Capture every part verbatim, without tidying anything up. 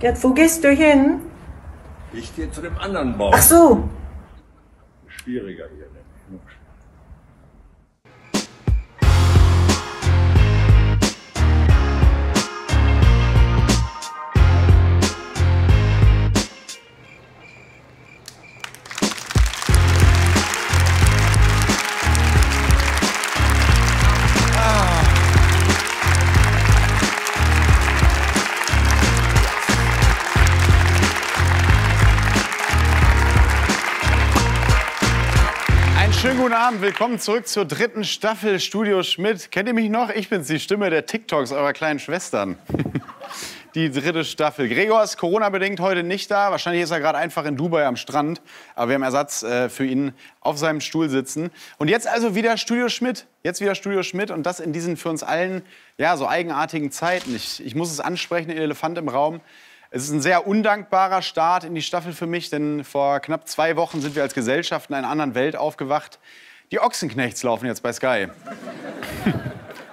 Gerd, wo gehst du hin? Ich gehe zu dem anderen Baum. Ach so. Schwieriger hier. Ne? Schönen guten Abend, willkommen zurück zur dritten Staffel Studio Schmitt. Kennt ihr mich noch? Ich bin's, die Stimme der TikToks eurer kleinen Schwestern. Die dritte Staffel. Gregor ist Corona-bedingt heute nicht da. Wahrscheinlich ist er gerade einfach in Dubai am Strand. Aber wir haben Ersatz äh, für ihn auf seinem Stuhl sitzen. Und jetzt also wieder Studio Schmitt. Jetzt wieder Studio Schmitt. Und das in diesen für uns allen ja, so eigenartigen Zeiten. Ich, ich muss es ansprechen, den Elefant im Raum. Es ist ein sehr undankbarer Start in die Staffel für mich, denn vor knapp zwei Wochen sind wir als Gesellschaft in einer anderen Welt aufgewacht. Die Ochsenknechts laufen jetzt bei Sky.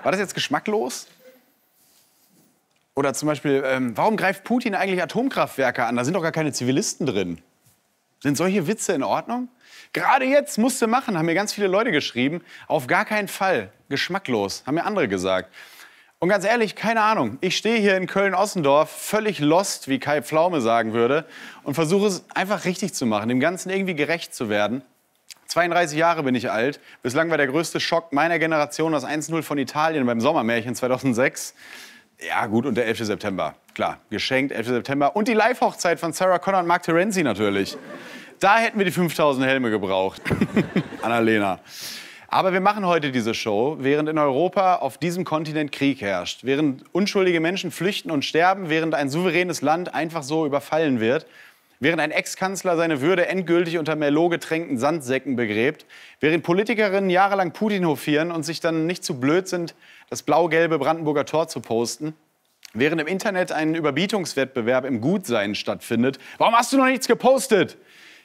War das jetzt geschmacklos? Oder zum Beispiel, ähm, warum greift Putin eigentlich Atomkraftwerke an? Da sind doch gar keine Zivilisten drin. Sind solche Witze in Ordnung? Gerade jetzt musst du machen, haben mir ganz viele Leute geschrieben. Auf gar keinen Fall. Geschmacklos, haben mir andere gesagt. Und ganz ehrlich, keine Ahnung, ich stehe hier in Köln-Ossendorf, völlig lost, wie Kai Pflaume sagen würde, und versuche es einfach richtig zu machen, dem Ganzen irgendwie gerecht zu werden. zweiunddreißig Jahre bin ich alt. Bislang war der größte Schock meiner Generation das eins null von Italien beim Sommermärchen zweitausendsechs. Ja gut, und der elfte September, klar, geschenkt, elfter September. Und die Live-Hochzeit von Sarah Connor und Mark Terenzi natürlich. Da hätten wir die fünftausend Helme gebraucht. Annalena. Aber wir machen heute diese Show, während in Europa auf diesem Kontinent Krieg herrscht, während unschuldige Menschen flüchten und sterben, während ein souveränes Land einfach so überfallen wird, während ein Ex-Kanzler seine Würde endgültig unter Merlot getränkten Sandsäcken begräbt, während Politikerinnen jahrelang Putin hofieren und sich dann nicht zu blöd sind, das blau-gelbe Brandenburger Tor zu posten, während im Internet ein Überbietungswettbewerb im Gutsein stattfindet. Warum hast du noch nichts gepostet?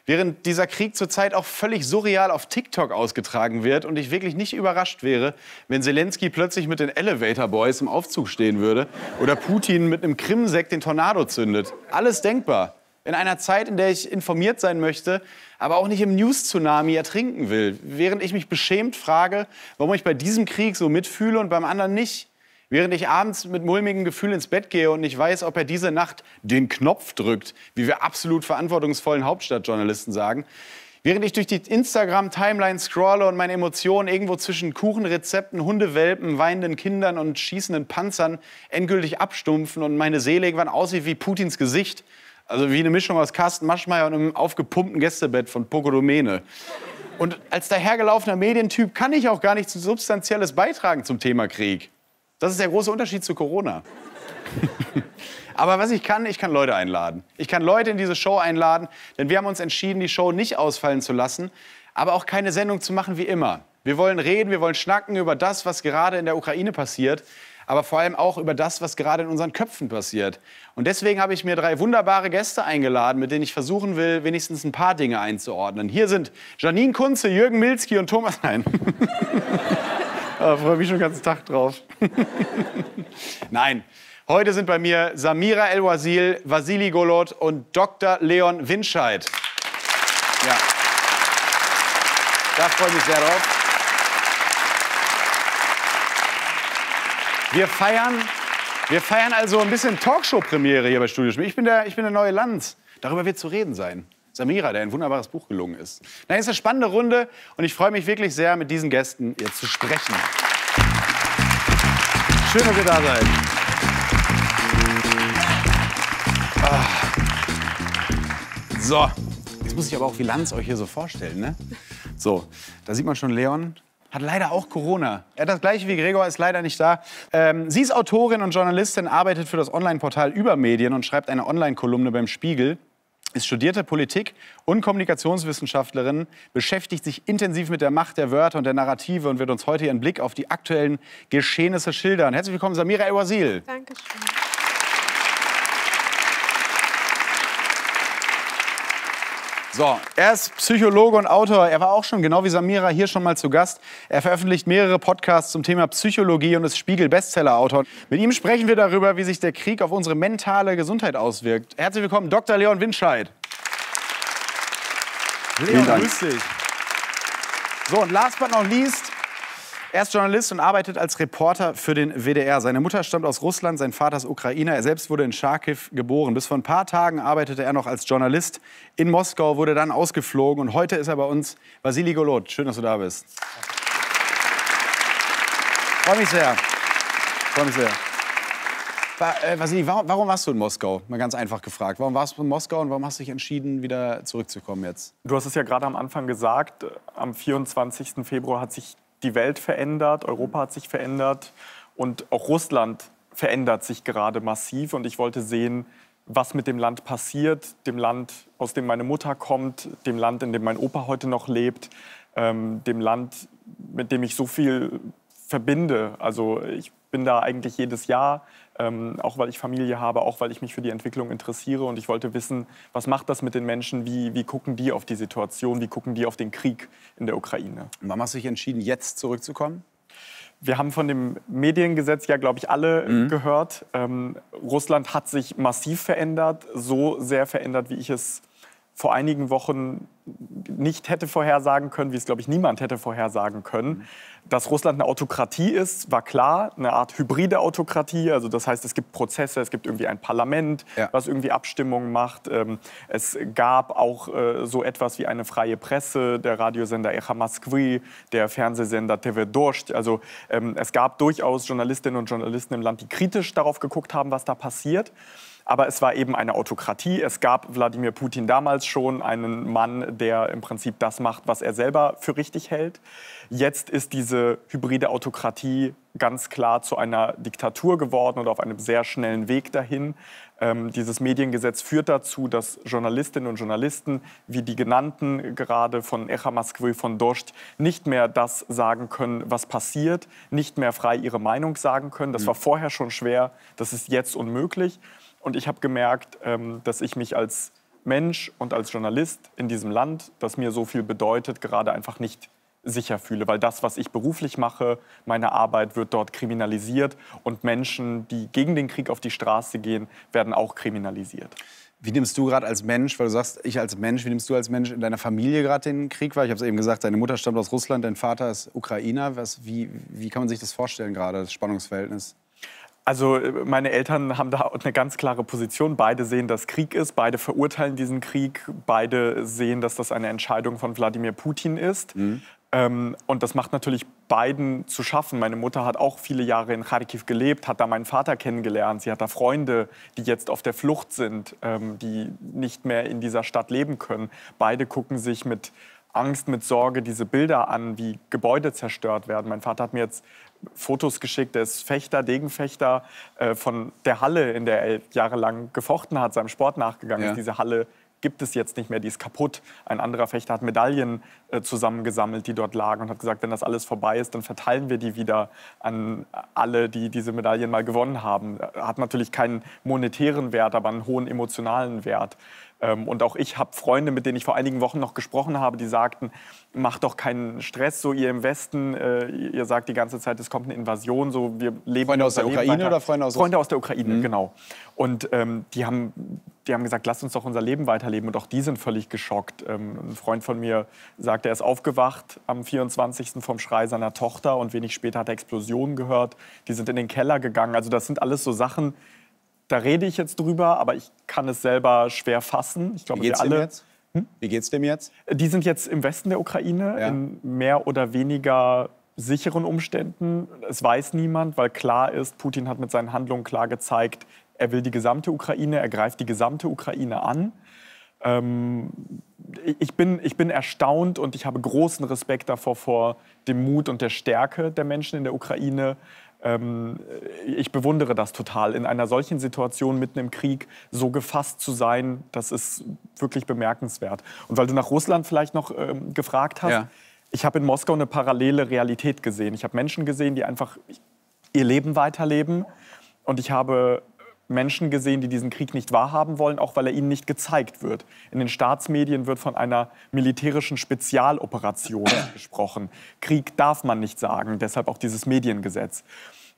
Während dieser Krieg zurzeit auch völlig surreal auf TikTok ausgetragen wird und ich wirklich nicht überrascht wäre, wenn Selenskyj plötzlich mit den Elevator Boys im Aufzug stehen würde oder Putin mit einem Krimsekt den Tornado zündet. Alles denkbar. In einer Zeit, in der ich informiert sein möchte, aber auch nicht im News-Tsunami ertrinken will. Während ich mich beschämt frage, warum ich bei diesem Krieg so mitfühle und beim anderen nicht. Während ich abends mit mulmigem Gefühl ins Bett gehe und nicht weiß, ob er diese Nacht den Knopf drückt, wie wir absolut verantwortungsvollen Hauptstadtjournalisten sagen. Während ich durch die Instagram-Timeline scrolle und meine Emotionen irgendwo zwischen Kuchenrezepten, Hundewelpen, weinenden Kindern und schießenden Panzern endgültig abstumpfen und meine Seele irgendwann aussieht wie Putins Gesicht. Also wie eine Mischung aus Karsten Maschmeier und einem aufgepumpten Gästebett von Pocodomene. Und als dahergelaufener Medientyp kann ich auch gar nichts Substanzielles beitragen zum Thema Krieg. Das ist der große Unterschied zu Corona. Aber was ich kann, ich kann Leute einladen. Ich kann Leute in diese Show einladen, denn wir haben uns entschieden, die Show nicht ausfallen zu lassen, aber auch keine Sendung zu machen wie immer. Wir wollen reden, wir wollen schnacken über das, was gerade in der Ukraine passiert, aber vor allem auch über das, was gerade in unseren Köpfen passiert. Und deswegen habe ich mir drei wunderbare Gäste eingeladen, mit denen ich versuchen will, wenigstens ein paar Dinge einzuordnen. Hier sind Janine Kunze, Jürgen Milski und Thomas... Nein. Ich freue mich schon den ganzen Tag drauf. Nein, heute sind bei mir Samira El Ouassil, Vassili Golod und Doktor Leon Windscheid. Ja. Da freue ich mich sehr drauf. Wir feiern, wir feiern also ein bisschen Talkshow-Premiere hier bei Studio Schmitt. Ich bin der, ich bin der neue Lanz. Darüber wird zu reden sein. Samira, der ein wunderbares Buch gelungen ist. Nein, es ist eine spannende Runde und ich freue mich wirklich sehr, mit diesen Gästen jetzt zu sprechen. Schön, dass ihr da seid. Ah. So, jetzt muss ich aber auch wie Lanz euch hier so vorstellen, ne? So, da sieht man schon Leon. Hat leider auch Corona. Er hat das Gleiche wie Gregor, ist leider nicht da. Ähm, sie ist Autorin und Journalistin, arbeitet für das Online-Portal Übermedien und schreibt eine Online-Kolumne beim Spiegel. Ist studierte Politik- und Kommunikationswissenschaftlerin, beschäftigt sich intensiv mit der Macht der Wörter und der Narrative und wird uns heute ihren Blick auf die aktuellen Geschehnisse schildern. Herzlich willkommen, Samira El Ouassil. Dankeschön. So, er ist Psychologe und Autor. Er war auch schon, genau wie Samira, hier schon mal zu Gast. Er veröffentlicht mehrere Podcasts zum Thema Psychologie und ist Spiegel-Bestseller-Autor. Mit ihm sprechen wir darüber, wie sich der Krieg auf unsere mentale Gesundheit auswirkt. Herzlich willkommen, Doktor Leon Windscheid. Leon, grüß dich. So, und last but not least, er ist Journalist und arbeitet als Reporter für den W D R. Seine Mutter stammt aus Russland, sein Vater ist Ukrainer. Er selbst wurde in Charkiw geboren. Bis vor ein paar Tagen arbeitete er noch als Journalist in Moskau, wurde dann ausgeflogen. Und heute ist er bei uns, Vassili Golod. Schön, dass du da bist. Freue mich sehr. Freue mich sehr. Vassili, warum, warum warst du in Moskau? Mal ganz einfach gefragt. Warum warst du in Moskau und warum hast du dich entschieden, wieder zurückzukommen jetzt? Du hast es ja gerade am Anfang gesagt. Am vierundzwanzigsten Februar hat sich die Welt verändert, Europa hat sich verändert und auch Russland verändert sich gerade massiv. Und ich wollte sehen, was mit dem Land passiert, dem Land, aus dem meine Mutter kommt, dem Land, in dem mein Opa heute noch lebt, ähm, dem Land, mit dem ich so viel verbinde. Also ich bin da eigentlich jedes Jahr, ähm, auch weil ich Familie habe, auch weil ich mich für die Entwicklung interessiere. Und ich wollte wissen, was macht das mit den Menschen? Wie, wie gucken die auf die Situation? Wie gucken die auf den Krieg in der Ukraine? Und warum hast du dich entschieden, jetzt zurückzukommen? Wir haben von dem Mediengesetz ja, glaube ich, alle mhm. gehört. Ähm, Russland hat sich massiv verändert, so sehr verändert, wie ich es vor einigen Wochen nicht hätte vorhersagen können, wie es, glaube ich, niemand hätte vorhersagen können. Dass Russland eine Autokratie ist, war klar, eine Art hybride Autokratie. Also das heißt, es gibt Prozesse, es gibt irgendwie ein Parlament, ja. was irgendwie Abstimmungen macht. Es gab auch so etwas wie eine freie Presse, der Radiosender Echo Moskwy, der Fernsehsender T V Doschd. Also es gab durchaus Journalistinnen und Journalisten im Land, die kritisch darauf geguckt haben, was da passiert. Aber es war eben eine Autokratie. Es gab Wladimir Putin damals schon, einen Mann, der im Prinzip das macht, was er selber für richtig hält. Jetzt ist diese hybride Autokratie ganz klar zu einer Diktatur geworden oder auf einem sehr schnellen Weg dahin. Ähm, dieses Mediengesetz führt dazu, dass Journalistinnen und Journalisten, wie die genannten gerade von Echo Moskwy, von Doschd, nicht mehr das sagen können, was passiert, nicht mehr frei ihre Meinung sagen können. Das war vorher schon schwer, das ist jetzt unmöglich. Und ich habe gemerkt, dass ich mich als Mensch und als Journalist in diesem Land, das mir so viel bedeutet, gerade einfach nicht sicher fühle. Weil das, was ich beruflich mache, meine Arbeit wird dort kriminalisiert. Und Menschen, die gegen den Krieg auf die Straße gehen, werden auch kriminalisiert. Wie nimmst du gerade als Mensch, weil du sagst, ich als Mensch, wie nimmst du als Mensch in deiner Familie gerade den Krieg wahr? Ich habe es eben gesagt, deine Mutter stammt aus Russland, dein Vater ist Ukrainer. Was, wie, wie kann man sich das vorstellen gerade, das Spannungsverhältnis? Also meine Eltern haben da eine ganz klare Position. Beide sehen, dass Krieg ist. Beide verurteilen diesen Krieg. Beide sehen, dass das eine Entscheidung von Wladimir Putin ist. Mhm. Ähm, und das macht natürlich beiden zu schaffen. Meine Mutter hat auch viele Jahre in Charkiw gelebt, hat da meinen Vater kennengelernt. Sie hat da Freunde, die jetzt auf der Flucht sind, ähm, die nicht mehr in dieser Stadt leben können. Beide gucken sich mit Angst, mit Sorge diese Bilder an, wie Gebäude zerstört werden. Mein Vater hat mir jetzt Fotos geschickt, der ist Fechter, Degenfechter äh, von der Halle, in der er jahrelang gefochten hat, seinem Sport nachgegangen ja. ist. Diese Halle gibt es jetzt nicht mehr, die ist kaputt. Ein anderer Fechter hat Medaillen äh, zusammengesammelt, die dort lagen und hat gesagt, wenn das alles vorbei ist, dann verteilen wir die wieder an alle, die diese Medaillen mal gewonnen haben. Hat natürlich keinen monetären Wert, aber einen hohen emotionalen Wert. Und auch ich habe Freunde, mit denen ich vor einigen Wochen noch gesprochen habe, die sagten, macht doch keinen Stress, so ihr im Westen, äh, ihr sagt die ganze Zeit, es kommt eine Invasion, so wir leben... Freunde aus der Ukraine oder Freunde aus... Freunde aus der Ukraine, mhm. genau. Und ähm, die haben, die haben gesagt, lasst uns doch unser Leben weiterleben. Und auch die sind völlig geschockt. Ähm, ein Freund von mir sagt, er ist aufgewacht am vierundzwanzigsten vom Schrei seiner Tochter und wenig später hat er Explosionen gehört. Die sind in den Keller gegangen. Also das sind alles so Sachen, da rede ich jetzt drüber, aber ich kann es selber schwer fassen. Ich glaube, Wie geht's wir alle... dem jetzt? Hm? Wie geht's dem jetzt? Die sind jetzt im Westen der Ukraine, ja. in mehr oder weniger sicheren Umständen. Es weiß niemand, weil klar ist, Putin hat mit seinen Handlungen klar gezeigt, er will die gesamte Ukraine, er greift die gesamte Ukraine an. Ähm, ich bin, ich bin erstaunt und ich habe großen Respekt davor, vor dem Mut und der Stärke der Menschen in der Ukraine. Ich bewundere das total, in einer solchen Situation mitten im Krieg so gefasst zu sein, das ist wirklich bemerkenswert. Und weil du nach Russland vielleicht noch ähm, gefragt hast, ja. ich habe in Moskau eine parallele Realität gesehen. Ich habe Menschen gesehen, die einfach ihr Leben weiterleben und ich habe Menschen gesehen, die diesen Krieg nicht wahrhaben wollen, auch weil er ihnen nicht gezeigt wird. In den Staatsmedien wird von einer militärischen Spezialoperation gesprochen. Krieg darf man nicht sagen, deshalb auch dieses Mediengesetz.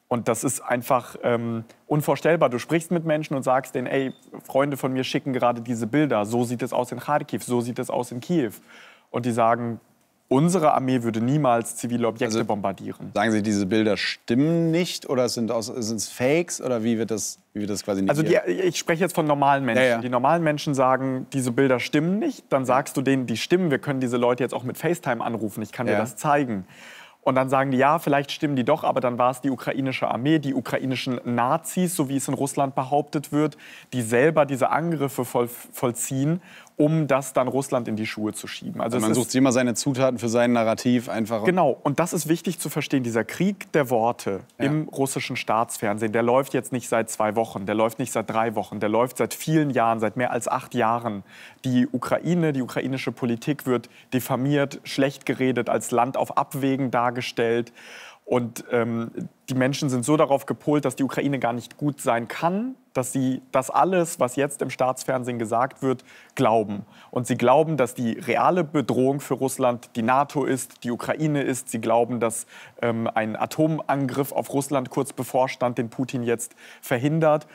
Und das ist einfach ähm, unvorstellbar. Du sprichst mit Menschen und sagst denen, ey, Freunde von mir schicken gerade diese Bilder. So sieht es aus in Charkiw, so sieht es aus in Kiew. Und die sagen, unsere Armee würde niemals zivile Objekte also, bombardieren. Sagen Sie, diese Bilder stimmen nicht oder sind es Fakes? Oder wie wird das, wie wird das quasi nicht? Also die, ich spreche jetzt von normalen Menschen. Ja, ja. Die normalen Menschen sagen, diese Bilder stimmen nicht. Dann sagst du denen, die stimmen. Wir können diese Leute jetzt auch mit FaceTime anrufen. Ich kann ja. dir das zeigen. Und dann sagen die, ja, vielleicht stimmen die doch, aber dann war es die ukrainische Armee, die ukrainischen Nazis, so wie es in Russland behauptet wird, die selber diese Angriffe voll, vollziehen, um das dann Russland in die Schuhe zu schieben. Also man sucht immer seine Zutaten für sein Narrativ einfach. Genau, und das ist wichtig zu verstehen, dieser Krieg der Worte ja. im russischen Staatsfernsehen, der läuft jetzt nicht seit zwei Wochen, der läuft nicht seit drei Wochen, der läuft seit vielen Jahren, seit mehr als acht Jahren. Die Ukraine, die ukrainische Politik wird diffamiert, schlecht geredet, als Land auf Abwägen dargestellt. Und ähm, die Menschen sind so darauf gepolt, dass die Ukraine gar nicht gut sein kann, dass sie das alles, was jetzt im Staatsfernsehen gesagt wird, glauben. Und sie glauben, dass die reale Bedrohung für Russland die NATO ist, die Ukraine ist. Sie glauben, dass ähm, ein Atomangriff auf Russland kurz bevorstand, den Putin jetzt verhindert.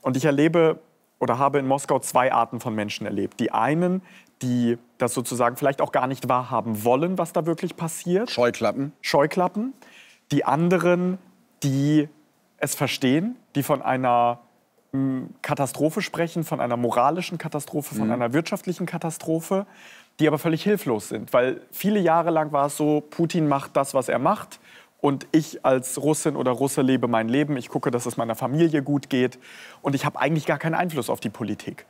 Und ich erlebe oder habe in Moskau zwei Arten von Menschen erlebt. Die einen, die das sozusagen vielleicht auch gar nicht wahrhaben wollen, was da wirklich passiert. Scheuklappen. Scheuklappen. Die anderen, die es verstehen, die von einer mh, Katastrophe sprechen, von einer moralischen Katastrophe, von mhm. einer wirtschaftlichen Katastrophe, die aber völlig hilflos sind. Weil viele Jahre lang war es so, Putin macht das, was er macht und ich als Russin oder Russe lebe mein Leben, ich gucke, dass es meiner Familie gut geht und ich habe eigentlich gar keinen Einfluss auf die Politik.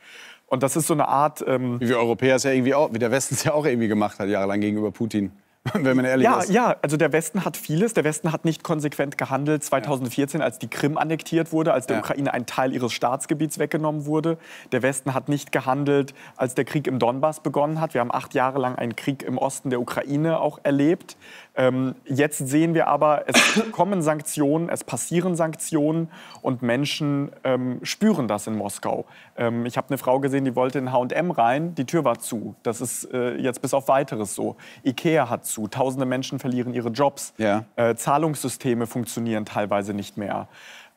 Und das ist so eine Art... Ähm, wie wir Europäer es ja irgendwie auch, wie der Westen es ja auch irgendwie gemacht hat, jahrelang gegenüber Putin. Wenn man ehrlich ja, ist. Ja, also der Westen hat vieles. Der Westen hat nicht konsequent gehandelt. zweitausendvierzehn, als die Krim annektiert wurde, als der ja. Ukraine ein Teil ihres Staatsgebiets weggenommen wurde. Der Westen hat nicht gehandelt, als der Krieg im Donbass begonnen hat. Wir haben acht Jahre lang einen Krieg im Osten der Ukraine auch erlebt. Ähm, jetzt sehen wir aber, es kommen Sanktionen, es passieren Sanktionen und Menschen ähm, spüren das in Moskau. Ähm, ich habe eine Frau gesehen, die wollte in H und M rein, die Tür war zu. Das ist äh, jetzt bis auf Weiteres so. Ikea hat zu, tausende Menschen verlieren ihre Jobs. Ja. Äh, Zahlungssysteme funktionieren teilweise nicht mehr.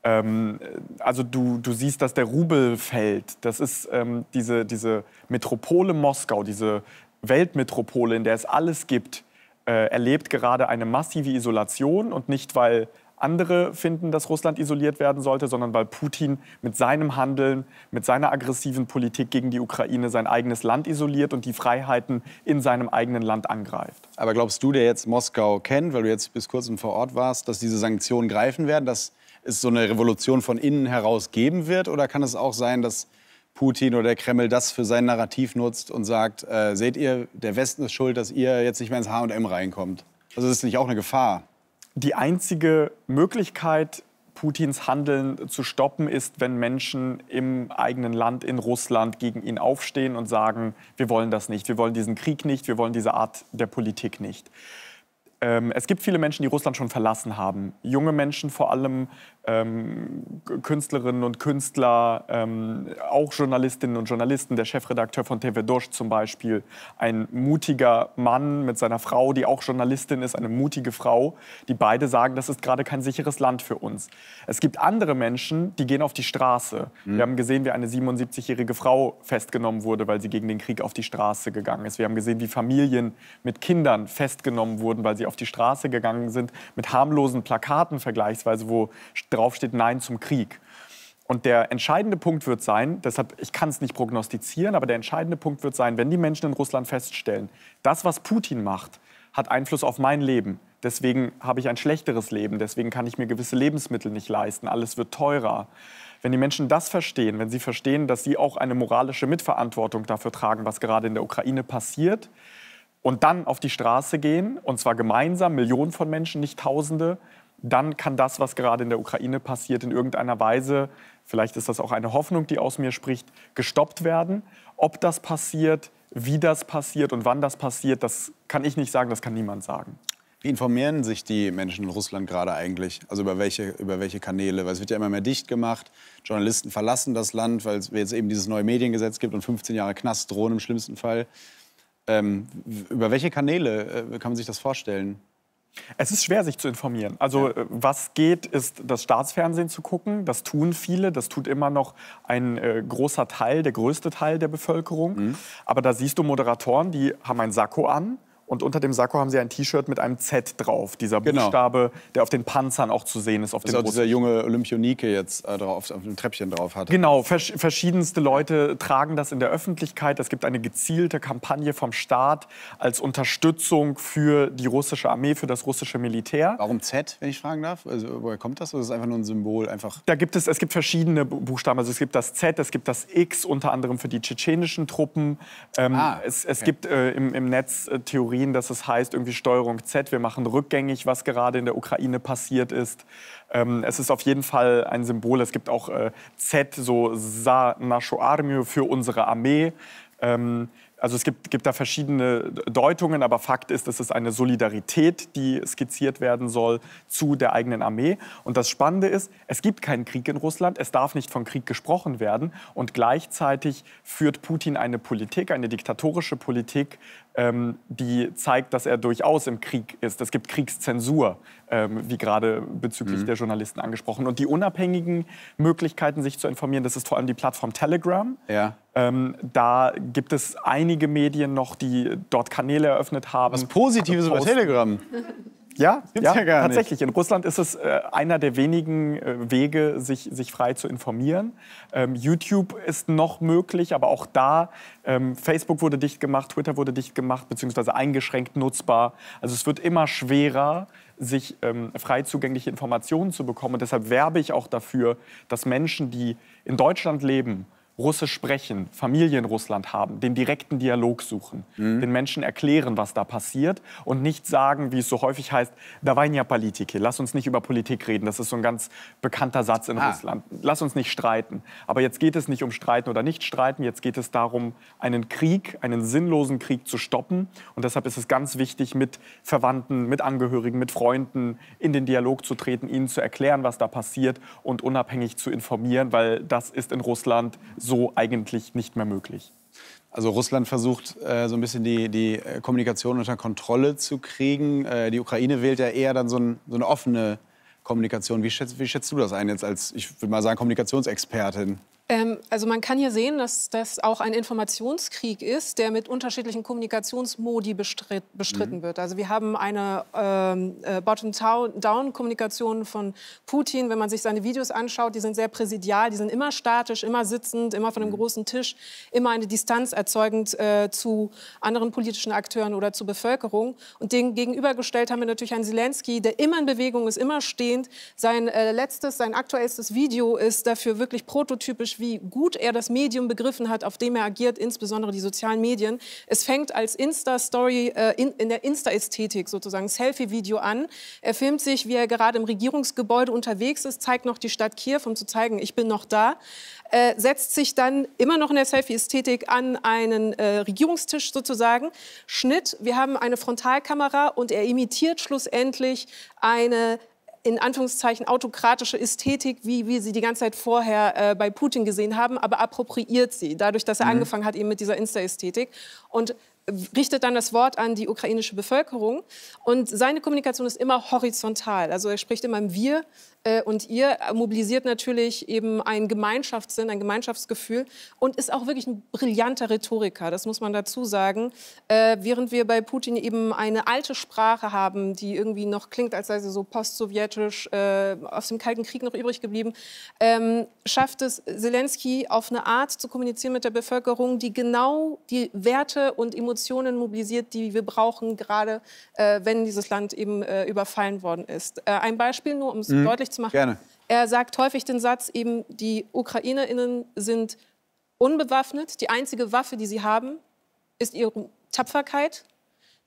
Ähm, also du, du siehst, dass der Rubel fällt. Das ist ähm, diese, diese Metropole Moskau, diese Weltmetropole, in der es alles gibt, erlebt gerade eine massive Isolation und nicht, weil andere finden, dass Russland isoliert werden sollte, sondern weil Putin mit seinem Handeln, mit seiner aggressiven Politik gegen die Ukraine sein eigenes Land isoliert und die Freiheiten in seinem eigenen Land angreift. Aber glaubst du, der jetzt Moskau kennt, weil du jetzt bis kurzem vor Ort warst, dass diese Sanktionen greifen werden, dass es so eine Revolution von innen heraus geben wird? Oder kann es auch sein, dass Putin oder der Kreml das für sein Narrativ nutzt und sagt, äh, seht ihr, der Westen ist schuld, dass ihr jetzt nicht mehr ins H und M reinkommt. Also das ist nicht auch eine Gefahr? Die einzige Möglichkeit, Putins Handeln zu stoppen, ist, wenn Menschen im eigenen Land, in Russland, gegen ihn aufstehen und sagen, wir wollen das nicht, wir wollen diesen Krieg nicht, wir wollen diese Art der Politik nicht. Ähm, es gibt viele Menschen, die Russland schon verlassen haben. Junge Menschen vor allem, ähm, Künstlerinnen und Künstler, ähm, auch Journalistinnen und Journalisten. Der Chefredakteur von T V Doschd zum Beispiel, ein mutiger Mann mit seiner Frau, die auch Journalistin ist, eine mutige Frau, die beide sagen, das ist gerade kein sicheres Land für uns. Es gibt andere Menschen, die gehen auf die Straße. Mhm. Wir haben gesehen, wie eine siebenundsiebzigjährige Frau festgenommen wurde, weil sie gegen den Krieg auf die Straße gegangen ist. Wir haben gesehen, wie Familien mit Kindern festgenommen wurden, weil sie auf die Straße gegangen sind, mit harmlosen Plakaten vergleichsweise, wo draufsteht Nein zum Krieg. Und der entscheidende Punkt wird sein, deshalb, ich kann es nicht prognostizieren, aber der entscheidende Punkt wird sein, wenn die Menschen in Russland feststellen, das, was Putin macht, hat Einfluss auf mein Leben. Deswegen habe ich ein schlechteres Leben, deswegen kann ich mir gewisse Lebensmittel nicht leisten, alles wird teurer. Wenn die Menschen das verstehen, wenn sie verstehen, dass sie auch eine moralische Mitverantwortung dafür tragen, was gerade in der Ukraine passiert, und dann auf die Straße gehen, und zwar gemeinsam, Millionen von Menschen, nicht Tausende, dann kann das, was gerade in der Ukraine passiert, in irgendeiner Weise, vielleicht ist das auch eine Hoffnung, die aus mir spricht, gestoppt werden. Ob das passiert, wie das passiert und wann das passiert, das kann ich nicht sagen, das kann niemand sagen. Wie informieren sich die Menschen in Russland gerade eigentlich? Also über welche, über welche Kanäle? Weil es wird ja immer mehr dicht gemacht. Journalisten verlassen das Land, weil es jetzt eben dieses neue Mediengesetz gibt und fünfzehn Jahre Knast drohen im schlimmsten Fall. Ähm, über welche Kanäle äh, kann man sich das vorstellen? Es ist schwer, sich zu informieren. Also ja. Was geht, ist das Staatsfernsehen zu gucken. Das tun viele, das tut immer noch ein äh, großer Teil, der größte Teil der Bevölkerung. Mhm. Aber da siehst du Moderatoren, die haben einen Sakko an. Und unter dem Sakko haben sie ein T-Shirt mit einem Z drauf. Dieser genau. Buchstabe, der auf den Panzern auch zu sehen ist. Auf das ist auch dieser junge Olympionike jetzt äh, drauf, auf dem Treppchen drauf hat. Genau, vers verschiedenste Leute tragen das in der Öffentlichkeit. Es gibt eine gezielte Kampagne vom Staat als Unterstützung für die russische Armee, für das russische Militär. Warum Z, wenn ich fragen darf? Also, woher kommt das? Oder ist es einfach nur ein Symbol? Einfach da gibt es, es gibt verschiedene Buchstaben. Also es gibt das Z, es gibt das X, unter anderem für die tschetschenischen Truppen. Ähm, ah, es es okay. gibt äh, im, im Netz äh, Theorien, dass es heißt, irgendwie Steuerung Z, wir machen rückgängig, was gerade in der Ukraine passiert ist. Ähm, es ist auf jeden Fall ein Symbol. Es gibt auch äh, Z, so za nashu armiu, für unsere Armee. Ähm, also es gibt, gibt da verschiedene Deutungen, aber Fakt ist, es ist eine Solidarität, die skizziert werden soll zu der eigenen Armee. Und das Spannende ist, es gibt keinen Krieg in Russland, es darf nicht von Krieg gesprochen werden. Und gleichzeitig führt Putin eine Politik, eine diktatorische Politik, die zeigt, dass er durchaus im Krieg ist. Es gibt Kriegszensur, ähm, wie gerade bezüglich mhm. der Journalisten angesprochen. Und die unabhängigen Möglichkeiten, sich zu informieren, das ist vor allem die Plattform Telegram. Ja. Ähm, da gibt es einige Medien noch, die dort Kanäle eröffnet haben. Was Positives über Telegram. Ja, ja, ja gar tatsächlich. Nicht. In Russland ist es äh, einer der wenigen äh, Wege, sich, sich frei zu informieren. Ähm, YouTube ist noch möglich, aber auch da, ähm, Facebook wurde dicht gemacht, Twitter wurde dicht gemacht, beziehungsweise eingeschränkt nutzbar. Also es wird immer schwerer, sich ähm, frei zugängliche Informationen zu bekommen. Und deshalb werbe ich auch dafür, dass Menschen, die in Deutschland leben, Russisch sprechen, Familien in Russland haben, den direkten Dialog suchen, mhm. den Menschen erklären, was da passiert und nicht sagen, wie es so häufig heißt, davainya politiki, lass uns nicht über Politik reden, das ist so ein ganz bekannter Satz in ah. Russland, lass uns nicht streiten. Aber jetzt geht es nicht um Streiten oder nicht Streiten, jetzt geht es darum, einen Krieg, einen sinnlosen Krieg zu stoppen. Und deshalb ist es ganz wichtig, mit Verwandten, mit Angehörigen, mit Freunden in den Dialog zu treten, ihnen zu erklären, was da passiert und unabhängig zu informieren, weil das ist in Russland so eigentlich nicht mehr möglich. Also Russland versucht, äh, so ein bisschen die, die Kommunikation unter Kontrolle zu kriegen. Äh, die Ukraine wählt ja eher dann so, ein, so eine offene Kommunikation. Wie schätzt, wie schätzt du das ein jetzt als, ich würde mal sagen, Kommunikationsexpertin? Ähm, also man kann hier sehen, dass das auch ein Informationskrieg ist, der mit unterschiedlichen Kommunikationsmodi bestritt, bestritten mhm. wird. Also wir haben eine ähm, Bottom-Down-Kommunikation von Putin, wenn man sich seine Videos anschaut, die sind sehr präsidial, die sind immer statisch, immer sitzend, immer von einem mhm. großen Tisch, immer eine Distanz erzeugend äh, zu anderen politischen Akteuren oder zur Bevölkerung. Und dem gegenübergestellt haben wir natürlich einen Selenskyj, der immer in Bewegung ist, immer stehend. Sein äh, letztes, sein aktuellstes Video ist dafür wirklich prototypisch, wie gut er das Medium begriffen hat, auf dem er agiert, insbesondere die sozialen Medien. Es fängt als Insta-Story, äh, in, in der Insta-Ästhetik sozusagen, Selfie-Video an. Er filmt sich, wie er gerade im Regierungsgebäude unterwegs ist, zeigt noch die Stadt Kiew, um zu zeigen, ich bin noch da. Äh, setzt sich dann immer noch in der Selfie-Ästhetik an einen äh, Regierungstisch sozusagen. Schnitt, wir haben eine Frontalkamera und er imitiert schlussendlich eine in Anführungszeichen autokratische Ästhetik, wie wir sie die ganze Zeit vorher äh, bei Putin gesehen haben, aber appropriiert sie, dadurch, dass er mhm. angefangen hat eben mit dieser Insta-Ästhetik und richtet dann das Wort an die ukrainische Bevölkerung. Und seine Kommunikation ist immer horizontal, also er spricht immer im Wir äh, und Ihr, mobilisiert natürlich eben einen Gemeinschaftssinn, ein Gemeinschaftsgefühl und ist auch wirklich ein brillanter Rhetoriker, das muss man dazu sagen. Äh, während wir bei Putin eben eine alte Sprache haben, die irgendwie noch klingt, als sei sie so postsowjetisch, äh, aus dem Kalten Krieg noch übrig geblieben, ähm, schafft es Selenskyj auf eine Art zu kommunizieren mit der Bevölkerung, die genau die Werte und Emotionen mobilisiert, die wir brauchen, gerade äh, wenn dieses Land eben äh, überfallen worden ist. Äh, ein Beispiel nur, um es mhm, deutlich zu machen. Gerne. Er sagt häufig den Satz, eben die UkrainerInnen sind unbewaffnet. Die einzige Waffe, die sie haben, ist ihre Tapferkeit.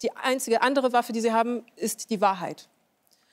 Die einzige andere Waffe, die sie haben, ist die Wahrheit.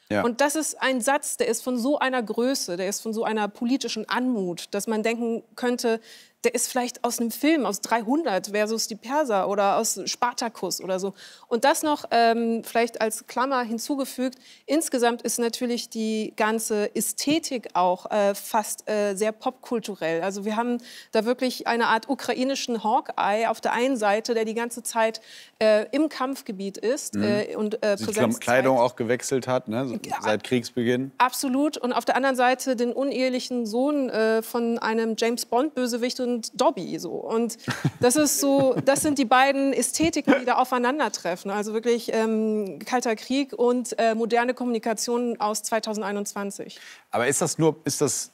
Ja. Und das ist ein Satz, der ist von so einer Größe, der ist von so einer politischen Anmut, dass man denken könnte, der ist vielleicht aus einem Film, aus dreihundert versus die Perser oder aus Spartacus oder so. Und das noch ähm, vielleicht als Klammer hinzugefügt, insgesamt ist natürlich die ganze Ästhetik auch äh, fast äh, sehr popkulturell. Also wir haben da wirklich eine Art ukrainischen Hawkeye auf der einen Seite, der die ganze Zeit äh, im Kampfgebiet ist mhm. äh, und äh, Präsenz. Die Kleidung auch gewechselt hat, ne? So, ja, seit Kriegsbeginn. Absolut. Und auf der anderen Seite den unehelichen Sohn äh, von einem James-Bond-Bösewicht und Dobby. So. Und das ist so, das sind die beiden Ästhetiken, die da aufeinandertreffen. Also wirklich ähm, Kalter Krieg und äh, moderne Kommunikation aus zweitausendeinundzwanzig. Aber ist das nur, ist das,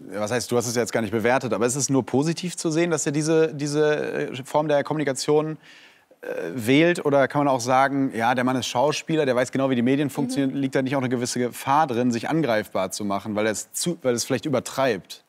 was heißt, du hast es jetzt gar nicht bewertet, aber ist es nur positiv zu sehen, dass ihr diese, diese Form der Kommunikation wählt, oder kann man auch sagen, ja, der Mann ist Schauspieler, der weiß genau, wie die Medien funktionieren, liegt da nicht auch eine gewisse Gefahr drin, sich angreifbar zu machen, weil er es zu, weil er es vielleicht übertreibt?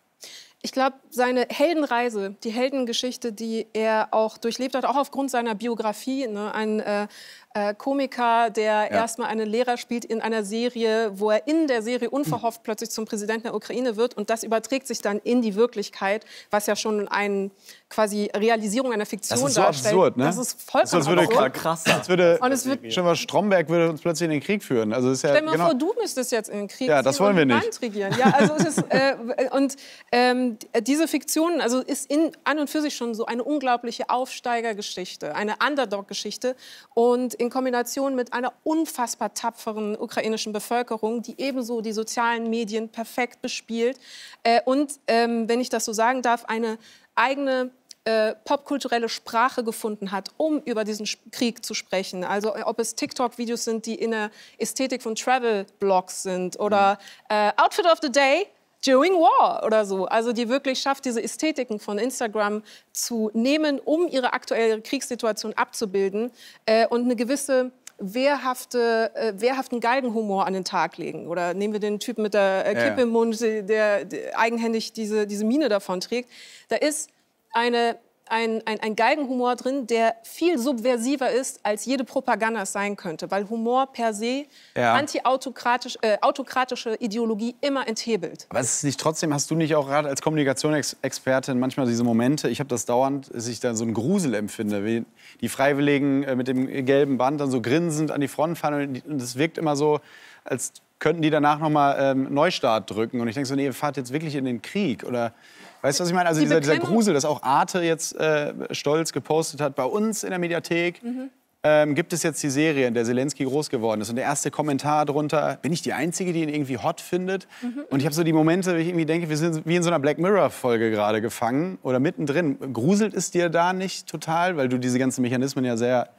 Ich glaube, seine Heldenreise, die Heldengeschichte, die er auch durchlebt hat, auch aufgrund seiner Biografie, ne, ein äh, äh, Komiker, der ja. erstmal einen Lehrer spielt in einer Serie, wo er in der Serie unverhofft plötzlich zum Präsidenten der Ukraine wird, und das überträgt sich dann in die Wirklichkeit, was ja schon eine quasi Realisierung einer Fiktion darstellt. Das ist so darstellt. absurd, ne? Das ist vollkommen absurd. Das würde krass sein. Das würde, und es wird, schon mal Stromberg würde uns plötzlich in den Krieg führen. Also ist ja, stell dir mal genau, vor, du müsstest jetzt in den Krieg ja, das wollen wir nicht. Land regieren. Ja, also es ist, äh, und ähm, diese Fiktion, also ist in, an und für sich schon so eine unglaubliche Aufsteigergeschichte, eine Underdog-Geschichte, und in Kombination mit einer unfassbar tapferen ukrainischen Bevölkerung, die ebenso die sozialen Medien perfekt bespielt äh, und, ähm, wenn ich das so sagen darf, eine eigene Äh, popkulturelle Sprache gefunden hat, um über diesen Krieg zu sprechen. Also ob es TikTok-Videos sind, die in der Ästhetik von Travel-Blogs sind, oder äh, Outfit of the Day During War oder so, also die wirklich schafft, diese Ästhetiken von Instagram zu nehmen, um ihre aktuelle Kriegssituation abzubilden äh, und eine gewisse wehrhafte, äh, wehrhaften Galgenhumor an den Tag legen. Oder nehmen wir den Typen mit der äh, Kippe im Mund, der, der eigenhändig diese, diese Mine davon trägt. Da ist eine... Ein, ein, ein Galgenhumor drin, der viel subversiver ist, als jede Propaganda es sein könnte, weil Humor per se ja. anti-autokratisch, äh, autokratische Ideologie immer enthebelt. Aber ist es nicht trotzdem, hast du nicht auch gerade als Kommunikationsexpertin manchmal diese Momente, ich habe das dauernd, dass ich da so einen Grusel empfinde, wie die Freiwilligen mit dem gelben Band dann so grinsend an die Front fahren, und es wirkt immer so, als könnten die danach nochmal ähm, Neustart drücken, und ich denke so, nee, ihr fahrt jetzt wirklich in den Krieg, oder... Weißt du, was ich meine? Also dieser, dieser Grusel, dass auch Arte jetzt äh, stolz gepostet hat, bei uns in der Mediathek mhm. ähm, gibt es jetzt die Serie, in der Selenskyj groß geworden ist. Und der erste Kommentar darunter, bin ich die Einzige, die ihn irgendwie hot findet? Mhm. Und ich habe so die Momente, wo ich irgendwie denke, wir sind wie in so einer Black Mirror-Folge gerade gefangen oder mittendrin. Gruselt es dir da nicht total, weil du diese ganzen Mechanismen ja sehr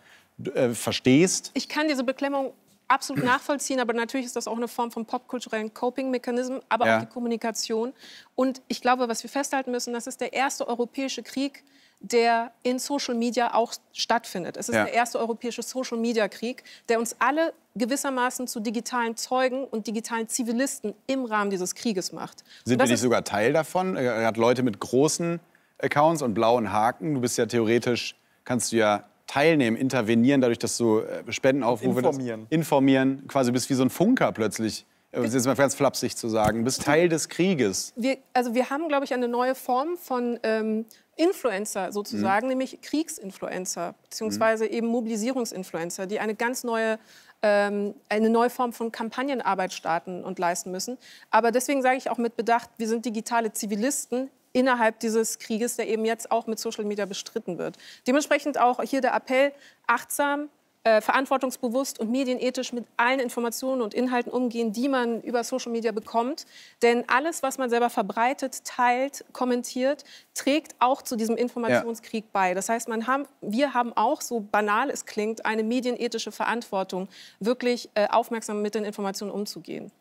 äh, verstehst? Ich kann diese Beklemmung absolut nachvollziehen, aber natürlich ist das auch eine Form von popkulturellen Coping-Mechanismen, aber ja. auch die Kommunikation. Und ich glaube, was wir festhalten müssen, das ist der erste europäische Krieg, der in Social Media auch stattfindet. Es ist ja. der erste europäische Social Media Krieg, der uns alle gewissermaßen zu digitalen Zeugen und digitalen Zivilisten im Rahmen dieses Krieges macht. Sind wir nicht sogar Teil davon? Er hat Leute mit großen Accounts und blauen Haken. Du bist ja theoretisch, kannst du ja teilnehmen, intervenieren, dadurch, dass du Spendenaufrufe... Informieren. Informieren, quasi bist wie so ein Funker plötzlich, das ist jetzt mal ganz flapsig zu sagen, bist Teil des Krieges. Wir, also wir haben, glaube ich, eine neue Form von ähm, Influencer sozusagen, mhm. nämlich Kriegsinfluencer, beziehungsweise mhm. eben Mobilisierungsinfluencer, die eine ganz neue... eine neue Form von Kampagnenarbeit starten und leisten müssen. Aber deswegen sage ich auch mit Bedacht, wir sind digitale Zivilisten innerhalb dieses Krieges, der eben jetzt auch mit Social Media bestritten wird. Dementsprechend auch hier der Appell, achtsam, äh, verantwortungsbewusst und medienethisch mit allen Informationen und Inhalten umgehen, die man über Social Media bekommt. Denn alles, was man selber verbreitet, teilt, kommentiert, trägt auch zu diesem Informationskrieg ja. bei. Das heißt, man haben, wir haben auch, so banal es klingt, eine medienethische Verantwortung, wirklich äh, aufmerksam mit den Informationen umzugehen.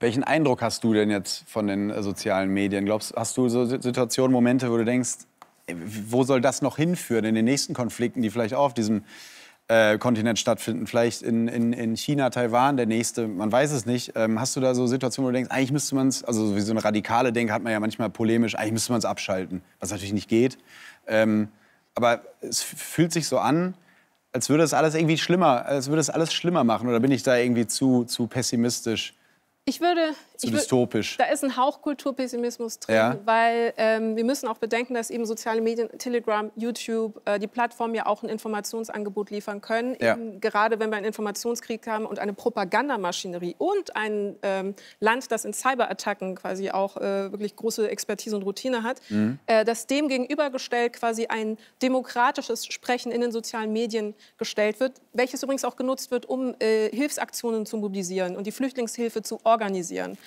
Welchen Eindruck hast du denn jetzt von den äh, sozialen Medien? Glaubst, hast du so Situationen, Momente, wo du denkst, wo soll das noch hinführen in den nächsten Konflikten, die vielleicht auch auf diesem äh, Kontinent stattfinden, vielleicht in, in, in China, Taiwan, der nächste, man weiß es nicht. Ähm, hast du da so Situationen, wo du denkst, eigentlich müsste man es, also wie so eine radikale Denke hat man ja manchmal polemisch, eigentlich müsste man es abschalten, was natürlich nicht geht. Ähm, aber es fühlt sich so an, als würde es alles irgendwie schlimmer, als würde es alles schlimmer machen, oder bin ich da irgendwie zu, zu pessimistisch? Ich würde, zu ich dystopisch. Würde, da ist ein Hauch Kulturpessimismus drin, ja. weil ähm, wir müssen auch bedenken, dass eben soziale Medien, Telegram, YouTube, äh, die Plattformen ja auch ein Informationsangebot liefern können. Ja. Eben, gerade wenn wir einen Informationskrieg haben und eine Propagandamaschinerie und ein ähm, Land, das in Cyberattacken quasi auch äh, wirklich große Expertise und Routine hat, mhm. äh, dass dem gegenübergestellt quasi ein demokratisches Sprechen in den sozialen Medien gestellt wird, welches übrigens auch genutzt wird, um äh, Hilfsaktionen zu mobilisieren und die Flüchtlingshilfe zu organisieren. organisieren.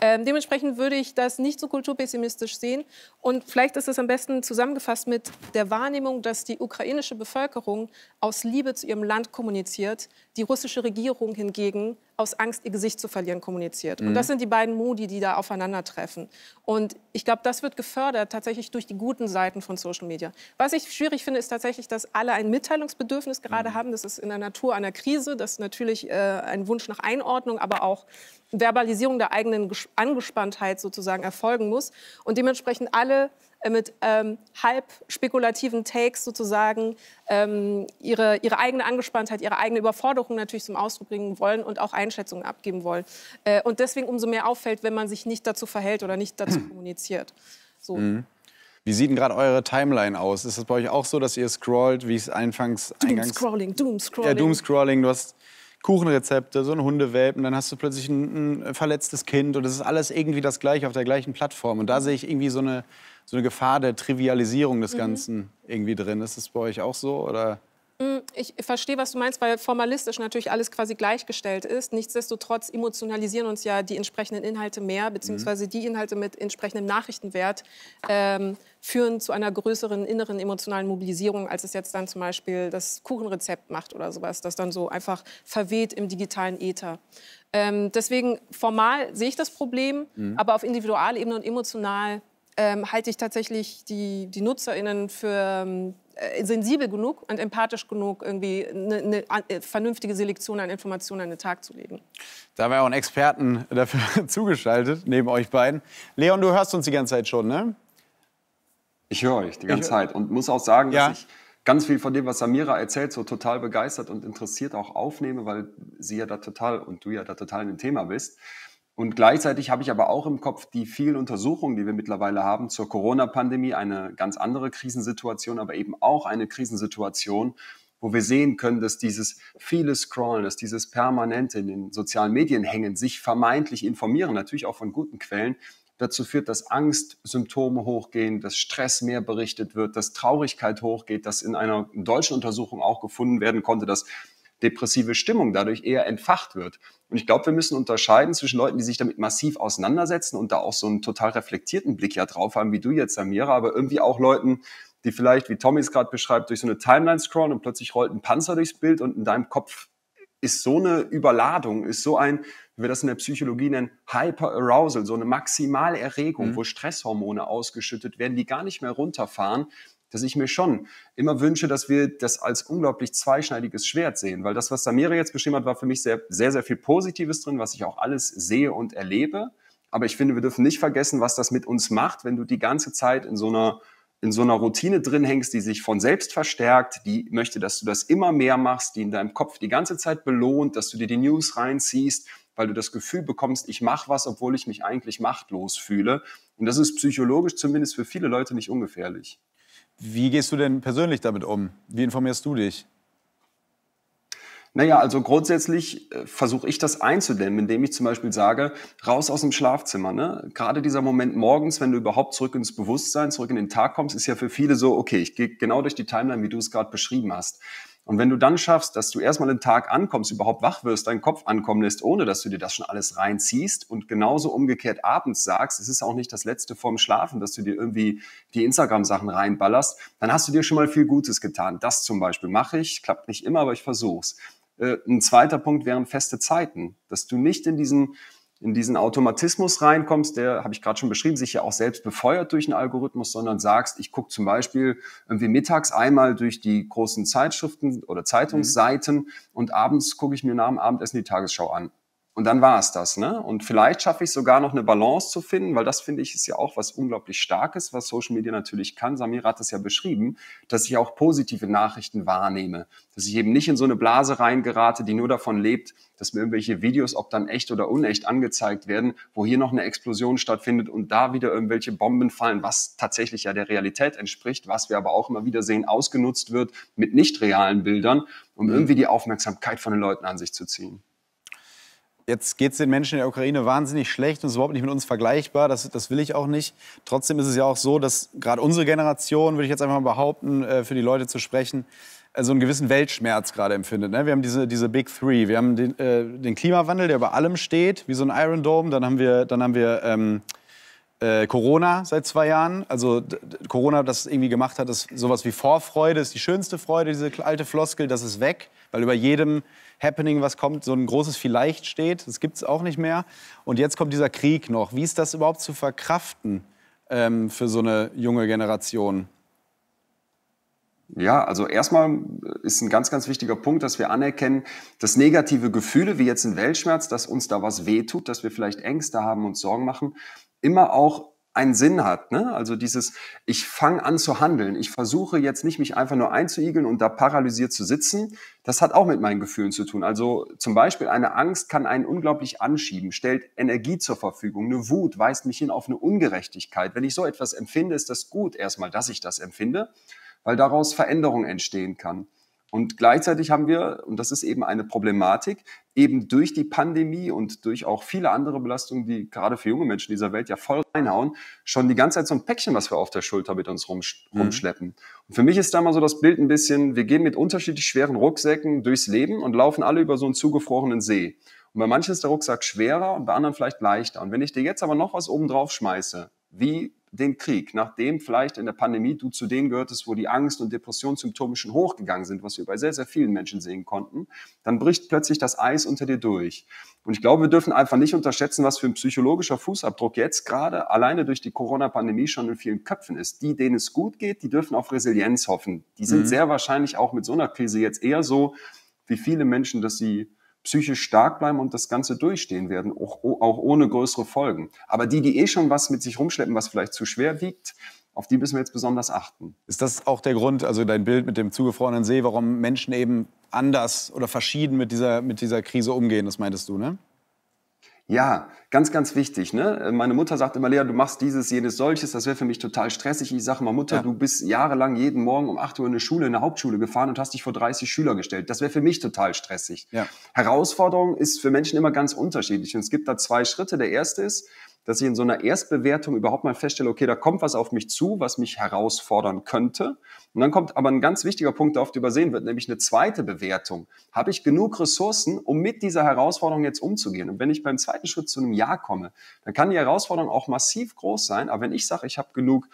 Ähm, dementsprechend würde ich das nicht so kulturpessimistisch sehen. Und vielleicht ist es am besten zusammengefasst mit der Wahrnehmung, dass die ukrainische Bevölkerung aus Liebe zu ihrem Land kommuniziert, die russische Regierung hingegen aus Angst, ihr Gesicht zu verlieren, kommuniziert. Mhm. Und das sind die beiden Modi, die da aufeinandertreffen. Und ich glaube, das wird gefördert tatsächlich durch die guten Seiten von Social Media. Was ich schwierig finde, ist tatsächlich, dass alle ein Mitteilungsbedürfnis gerade mhm. haben. Das ist in der Natur einer Krise. Das ist natürlich äh, ein Wunsch nach Einordnung, aber auch Verbalisierung der eigenen Angespanntheit sozusagen erfolgen muss. Und dementsprechend alle mit ähm, halb spekulativen Takes sozusagen ähm, ihre, ihre eigene Angespanntheit, ihre eigene Überforderung natürlich zum Ausdruck bringen wollen und auch Einschätzungen abgeben wollen. Äh, und deswegen umso mehr auffällt, wenn man sich nicht dazu verhält oder nicht dazu kommuniziert. So. Mhm. Wie sieht denn gerade eure Timeline aus? Ist das bei euch auch so, dass ihr scrollt, wie ich es anfangs... Doomscrolling, Doomscrolling. Ja, Doomscrolling, du hast... Kuchenrezepte, so ein Hundewelpen, dann hast du plötzlich ein, ein verletztes Kind und das ist alles irgendwie das Gleiche auf der gleichen Plattform. Und da sehe ich irgendwie so eine, so eine Gefahr der Trivialisierung des Ganzen mhm. irgendwie drin. Ist das bei euch auch so, oder? Ich verstehe, was du meinst, weil formalistisch natürlich alles quasi gleichgestellt ist. Nichtsdestotrotz emotionalisieren uns ja die entsprechenden Inhalte mehr, beziehungsweise die Inhalte mit entsprechendem Nachrichtenwert ähm, führen zu einer größeren inneren emotionalen Mobilisierung, als es jetzt dann zum Beispiel das Kuchenrezept macht oder sowas, das dann so einfach verweht im digitalen Äther. Ähm, deswegen formal sehe ich das Problem, mhm. aber auf Individualebene und emotional ähm, halte ich tatsächlich die, die NutzerInnen für... Ähm, sensibel genug und empathisch genug, irgendwie eine, eine vernünftige Selektion an Informationen an den Tag zu legen. Da haben wir auch einen Experten dafür zugeschaltet, neben euch beiden. Leon, du hörst uns die ganze Zeit schon, ne? Ich höre euch die ganze ich Zeit und muss auch sagen, ja. dass ich ganz viel von dem, was Samira erzählt, so total begeistert und interessiert auch aufnehme, weil sie ja da total und du ja da total in dem Thema bist. Und gleichzeitig habe ich aber auch im Kopf die vielen Untersuchungen, die wir mittlerweile haben zur Corona-Pandemie, eine ganz andere Krisensituation, aber eben auch eine Krisensituation, wo wir sehen können, dass dieses viele Scrollen, dass dieses permanente in den sozialen Medien hängen, sich vermeintlich informieren, natürlich auch von guten Quellen, dazu führt, dass Angstsymptome hochgehen, dass Stress mehr berichtet wird, dass Traurigkeit hochgeht, dass in einer deutschen Untersuchung auch gefunden werden konnte, dass depressive Stimmung dadurch eher entfacht wird. Und ich glaube, wir müssen unterscheiden zwischen Leuten, die sich damit massiv auseinandersetzen und da auch so einen total reflektierten Blick ja drauf haben, wie du jetzt, Samira, aber irgendwie auch Leuten, die vielleicht, wie Tommy es gerade beschreibt, durch so eine Timeline scrollen und plötzlich rollt ein Panzer durchs Bild und in deinem Kopf ist so eine Überladung, ist so ein, wie wir das in der Psychologie nennen, Hyperarousal, so eine maximale Erregung, mhm. wo Stresshormone ausgeschüttet werden, die gar nicht mehr runterfahren, dass ich mir schon immer wünsche, dass wir das als unglaublich zweischneidiges Schwert sehen. Weil das, was Samira jetzt beschrieben hat, war für mich sehr, sehr, sehr viel Positives drin, was ich auch alles sehe und erlebe. Aber ich finde, wir dürfen nicht vergessen, was das mit uns macht, wenn du die ganze Zeit in so einer, in so einer Routine drin hängst, die sich von selbst verstärkt, die möchte, dass du das immer mehr machst, die in deinem Kopf die ganze Zeit belohnt, dass du dir die News reinziehst, weil du das Gefühl bekommst, ich mache was, obwohl ich mich eigentlich machtlos fühle. Und das ist psychologisch zumindest für viele Leute nicht ungefährlich. Wie gehst du denn persönlich damit um? Wie informierst du dich? Naja, also grundsätzlich äh, versuche ich das einzudämmen, indem ich zum Beispiel sage, raus aus dem Schlafzimmer. Ne? Gerade dieser Moment morgens, wenn du überhaupt zurück ins Bewusstsein, zurück in den Tag kommst, ist ja für viele so, okay, ich gehe genau durch die Timeline, wie du es gerade beschrieben hast. Und wenn du dann schaffst, dass du erstmal den Tag ankommst, überhaupt wach wirst, deinen Kopf ankommen lässt, ohne dass du dir das schon alles reinziehst und genauso umgekehrt abends sagst, es ist auch nicht das Letzte vorm Schlafen, dass du dir irgendwie die Instagram-Sachen reinballerst, dann hast du dir schon mal viel Gutes getan. Das zum Beispiel mache ich, klappt nicht immer, aber ich versuch's. Ein zweiter Punkt wären feste Zeiten, dass du nicht in diesen, in diesen Automatismus reinkommst, der, habe ich gerade schon beschrieben, sich ja auch selbst befeuert durch einen Algorithmus, sondern sagst, ich gucke zum Beispiel irgendwie mittags einmal durch die großen Zeitschriften oder Zeitungsseiten mhm. und abends gucke ich mir nach dem Abendessen die Tagesschau an. Und dann war es das, ne? Und vielleicht schaffe ich sogar noch eine Balance zu finden, weil das, finde ich, ist ja auch was unglaublich Starkes, was Social Media natürlich kann. Samira hat es ja beschrieben, dass ich auch positive Nachrichten wahrnehme, dass ich eben nicht in so eine Blase reingerate, die nur davon lebt, dass mir irgendwelche Videos, ob dann echt oder unecht, angezeigt werden, wo hier noch eine Explosion stattfindet und da wieder irgendwelche Bomben fallen, was tatsächlich ja der Realität entspricht, was wir aber auch immer wieder sehen, ausgenutzt wird mit nicht realen Bildern, um irgendwie die Aufmerksamkeit von den Leuten an sich zu ziehen. Jetzt geht es den Menschen in der Ukraine wahnsinnig schlecht und ist überhaupt nicht mit uns vergleichbar. Das, das will ich auch nicht. Trotzdem ist es ja auch so, dass gerade unsere Generation, würde ich jetzt einfach mal behaupten, für die Leute zu sprechen, so einen gewissen Weltschmerz gerade empfindet. Wir haben diese, diese Big Three. Wir haben den, äh, den Klimawandel, der über allem steht, wie so ein Iron Dome. Dann haben wir, dann haben wir ähm, äh, Corona seit zwei Jahren. Also Corona, das irgendwie gemacht hat, ist sowas wie Vorfreude, ist die schönste Freude, diese alte Floskel, das ist weg, weil über jedem Happening, was kommt, so ein großes Vielleicht steht. Das gibt es auch nicht mehr. Und jetzt kommt dieser Krieg noch. Wie ist das überhaupt zu verkraften ähm, für so eine junge Generation? Ja, also erstmal ist ein ganz, ganz wichtiger Punkt, dass wir anerkennen, dass negative Gefühle, wie jetzt ein Weltschmerz, dass uns da was wehtut, dass wir vielleicht Ängste haben und Sorgen machen, immer auch einen Sinn hat, ne? Also dieses, ich fange an zu handeln, ich versuche jetzt nicht, mich einfach nur einzuigeln und da paralysiert zu sitzen, das hat auch mit meinen Gefühlen zu tun. Also zum Beispiel eine Angst kann einen unglaublich anschieben, stellt Energie zur Verfügung, eine Wut weist mich hin auf eine Ungerechtigkeit. Wenn ich so etwas empfinde, ist das gut erstmal, dass ich das empfinde, weil daraus Veränderung entstehen kann. Und gleichzeitig haben wir, und das ist eben eine Problematik, eben durch die Pandemie und durch auch viele andere Belastungen, die gerade für junge Menschen dieser Welt ja voll reinhauen, schon die ganze Zeit so ein Päckchen, was wir auf der Schulter mit uns rumschleppen. Mhm. Und für mich ist da mal so das Bild ein bisschen, wir gehen mit unterschiedlich schweren Rucksäcken durchs Leben und laufen alle über so einen zugefrorenen See. Und bei manchen ist der Rucksack schwerer und bei anderen vielleicht leichter. Und wenn ich dir jetzt aber noch was oben drauf schmeiße, wie den Krieg, nachdem vielleicht in der Pandemie du zu denen gehörtest, wo die Angst- und Depressionssymptome schon hochgegangen sind, was wir bei sehr, sehr vielen Menschen sehen konnten, dann bricht plötzlich das Eis unter dir durch. Und ich glaube, wir dürfen einfach nicht unterschätzen, was für ein psychologischer Fußabdruck jetzt gerade alleine durch die Corona-Pandemie schon in vielen Köpfen ist. Die, denen es gut geht, die dürfen auf Resilienz hoffen. Die sind mhm. sehr wahrscheinlich auch mit so einer Krise jetzt eher so wie viele Menschen, dass sie psychisch stark bleiben und das Ganze durchstehen werden, auch, auch ohne größere Folgen. Aber die, die eh schon was mit sich rumschleppen, was vielleicht zu schwer wiegt, auf die müssen wir jetzt besonders achten. Ist das auch der Grund, also dein Bild mit dem zugefrorenen See, warum Menschen eben anders oder verschieden mit dieser, mit dieser Krise umgehen? Das meintest du, ne? Ja, ganz, ganz wichtig, ne? Meine Mutter sagt immer, Lea, du machst dieses, jenes, solches, das wäre für mich total stressig. Ich sage mal, Mutter, ja. du bist jahrelang jeden Morgen um acht Uhr in eine Schule, in eine Hauptschule gefahren und hast dich vor dreißig Schüler gestellt. Das wäre für mich total stressig. Ja. Herausforderung ist für Menschen immer ganz unterschiedlich. Und es gibt da zwei Schritte. Der erste ist, dass ich in so einer Erstbewertung überhaupt mal feststelle, okay, da kommt was auf mich zu, was mich herausfordern könnte. Und dann kommt aber ein ganz wichtiger Punkt, der oft übersehen wird, nämlich eine zweite Bewertung. Habe ich genug Ressourcen, um mit dieser Herausforderung jetzt umzugehen? Und wenn ich beim zweiten Schritt zu einem Ja komme, dann kann die Herausforderung auch massiv groß sein. Aber wenn ich sage, ich habe genug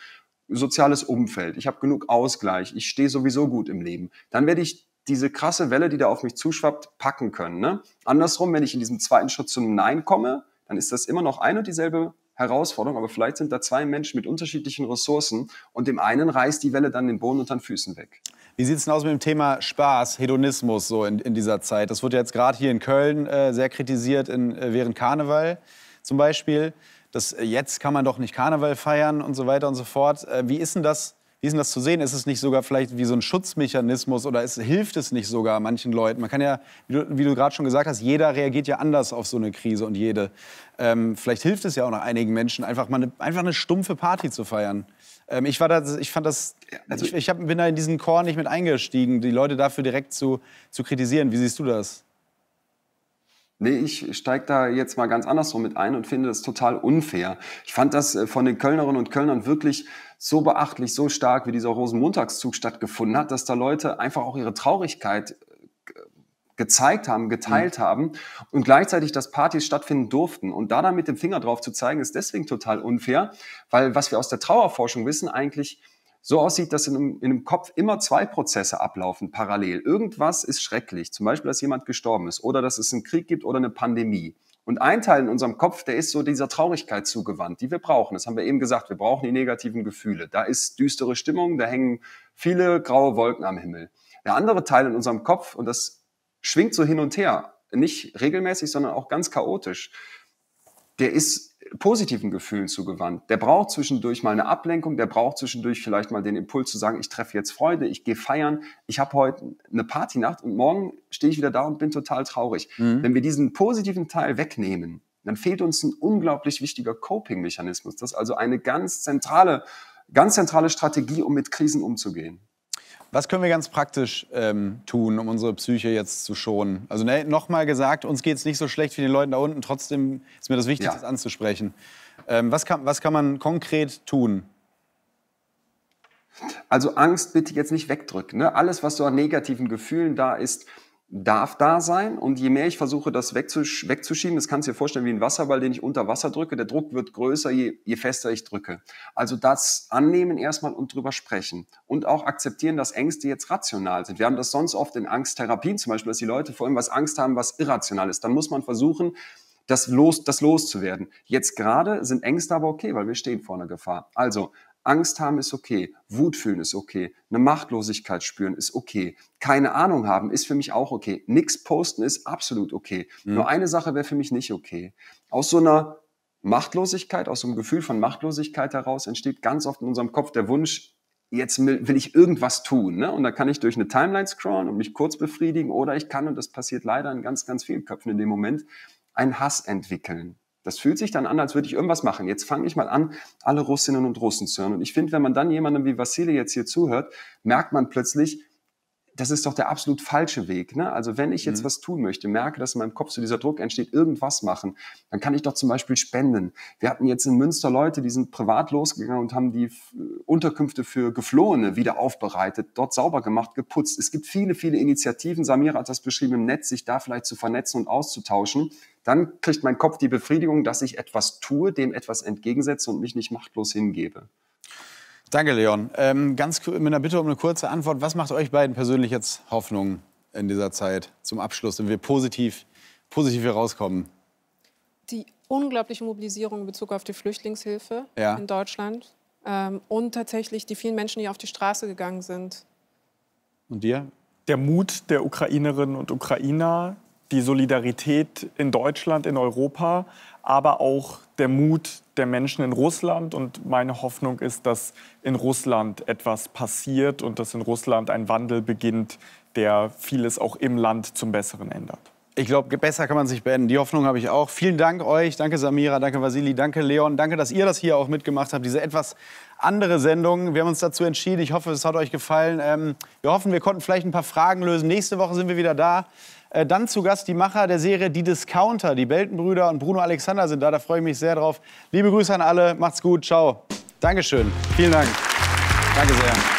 soziales Umfeld, ich habe genug Ausgleich, ich stehe sowieso gut im Leben, dann werde ich diese krasse Welle, die da auf mich zuschwappt, packen können, ne? Andersrum, wenn ich in diesem zweiten Schritt zu einem Nein komme, dann ist das immer noch ein und dieselbe Herausforderung, aber vielleicht sind da zwei Menschen mit unterschiedlichen Ressourcen und dem einen reißt die Welle dann den Boden unter den Füßen weg. Wie sieht es denn aus mit dem Thema Spaß, Hedonismus so in, in dieser Zeit? Das wird ja jetzt gerade hier in Köln äh, sehr kritisiert, in, äh, während Karneval zum Beispiel. Das, äh, jetzt kann man doch nicht Karneval feiern und so weiter und so fort. Äh, wie ist denn das, wie ist denn das zu sehen? Ist es nicht sogar vielleicht wie so ein Schutzmechanismus oder ist, hilft es nicht sogar manchen Leuten? Man kann ja, wie du, wie du gerade schon gesagt hast, jeder reagiert ja anders auf so eine Krise und jede. Ähm, vielleicht hilft es ja auch noch einigen Menschen, einfach mal eine, einfach eine stumpfe Party zu feiern. Ähm, ich war da, ich fand das, also ich, ich hab, bin da in diesen Chor nicht mit eingestiegen, die Leute dafür direkt zu, zu kritisieren. Wie siehst du das? Nee, ich steige da jetzt mal ganz andersrum mit ein und finde das total unfair. Ich fand das von den Kölnerinnen und Kölnern wirklich so beachtlich, so stark, wie dieser Rosenmontagszug stattgefunden hat, dass da Leute einfach auch ihre Traurigkeit gezeigt haben, geteilt mhm. haben und gleichzeitig, dass Partys stattfinden durften. Und da dann mit dem Finger drauf zu zeigen, ist deswegen total unfair, weil was wir aus der Trauerforschung wissen, eigentlich so aussieht, dass in einem, in einem Kopf immer zwei Prozesse ablaufen parallel. Irgendwas ist schrecklich, zum Beispiel, dass jemand gestorben ist oder dass es einen Krieg gibt oder eine Pandemie. Und ein Teil in unserem Kopf, der ist so dieser Traurigkeit zugewandt, die wir brauchen. Das haben wir eben gesagt, wir brauchen die negativen Gefühle. Da ist düstere Stimmung, da hängen viele graue Wolken am Himmel. Der andere Teil in unserem Kopf, und das schwingt so hin und her, nicht regelmäßig, sondern auch ganz chaotisch, der ist positiven Gefühlen zugewandt. Der braucht zwischendurch mal eine Ablenkung, der braucht zwischendurch vielleicht mal den Impuls zu sagen, ich treffe jetzt Freunde, ich gehe feiern, ich habe heute eine Partynacht und morgen stehe ich wieder da und bin total traurig. Mhm. Wenn wir diesen positiven Teil wegnehmen, dann fehlt uns ein unglaublich wichtiger Coping-Mechanismus. Das ist also eine ganz zentrale, ganz zentrale Strategie, um mit Krisen umzugehen. Was können wir ganz praktisch ähm, tun, um unsere Psyche jetzt zu schonen? Also ne, nochmal gesagt, uns geht es nicht so schlecht wie den Leuten da unten. Trotzdem ist mir das wichtig, ja. das anzusprechen. Ähm, was kann, was kann man konkret tun? Also Angst bitte jetzt nicht wegdrücken. Ne? Alles, was so an negativen Gefühlen da ist, darf da sein. Und je mehr ich versuche, das wegzusch- wegzuschieben, das kannst du dir vorstellen wie ein Wasserball, den ich unter Wasser drücke. Der Druck wird größer, je, je fester ich drücke. Also das annehmen erstmal und drüber sprechen. Und auch akzeptieren, dass Ängste jetzt rational sind. Wir haben das sonst oft in Angsttherapien zum Beispiel, dass die Leute vor allem was Angst haben, was irrational ist. Dann muss man versuchen, das, los, das loszuwerden. Jetzt gerade sind Ängste aber okay, weil wir stehen vor einer Gefahr. Also Angst haben ist okay, Wut fühlen ist okay, eine Machtlosigkeit spüren ist okay, keine Ahnung haben ist für mich auch okay, nichts posten ist absolut okay. Mhm. Nur eine Sache wäre für mich nicht okay. Aus so einer Machtlosigkeit, aus so einem Gefühl von Machtlosigkeit heraus entsteht ganz oft in unserem Kopf der Wunsch, jetzt will ich irgendwas tun. Ne? Und da kann ich durch eine Timeline scrollen und mich kurz befriedigen oder ich kann, und das passiert leider in ganz, ganz vielen Köpfen in dem Moment, einen Hass entwickeln. Das fühlt sich dann an, als würde ich irgendwas machen. Jetzt fange ich mal an, alle Russinnen und Russen zu hören. Und ich finde, wenn man dann jemandem wie Vassili jetzt hier zuhört, merkt man plötzlich, das ist doch der absolut falsche Weg. Ne? Also wenn ich jetzt mhm. was tun möchte, merke, dass in meinem Kopf so dieser Druck entsteht, irgendwas machen, dann kann ich doch zum Beispiel spenden. Wir hatten jetzt in Münster Leute, die sind privat losgegangen und haben die Unterkünfte für Geflohene wieder aufbereitet, dort sauber gemacht, geputzt. Es gibt viele, viele Initiativen. Samira hat das beschrieben im Netz, sich da vielleicht zu vernetzen und auszutauschen. Dann kriegt mein Kopf die Befriedigung, dass ich etwas tue, dem etwas entgegensetze und mich nicht machtlos hingebe. Danke, Leon. Ähm, ganz mit einer Bitte um eine kurze Antwort. Was macht euch beiden persönlich jetzt Hoffnung in dieser Zeit zum Abschluss, wenn wir positiv, positiv hier rauskommen? Die unglaubliche Mobilisierung in Bezug auf die Flüchtlingshilfe ja. in Deutschland ähm, und tatsächlich die vielen Menschen, die auf die Straße gegangen sind. Und dir? Der Mut der Ukrainerinnen und Ukrainer, die Solidarität in Deutschland, in Europa, aber auch der Mut der Menschen in Russland. Und meine Hoffnung ist, dass in Russland etwas passiert und dass in Russland ein Wandel beginnt, der vieles auch im Land zum Besseren ändert. Ich glaube, besser kann man es nicht beenden. Die Hoffnung habe ich auch. Vielen Dank euch. Danke Samira, danke Vassili, danke Leon. Danke, dass ihr das hier auch mitgemacht habt, diese etwas andere Sendung. Wir haben uns dazu entschieden. Ich hoffe, es hat euch gefallen. Ähm, wir hoffen, wir konnten vielleicht ein paar Fragen lösen. Nächste Woche sind wir wieder da. Dann zu Gast die Macher der Serie Die Discounter. Die Beltenbrüder und Bruno Alexander sind da. Da freue ich mich sehr drauf. Liebe Grüße an alle. Macht's gut. Ciao. Dankeschön. Vielen Dank. Danke sehr.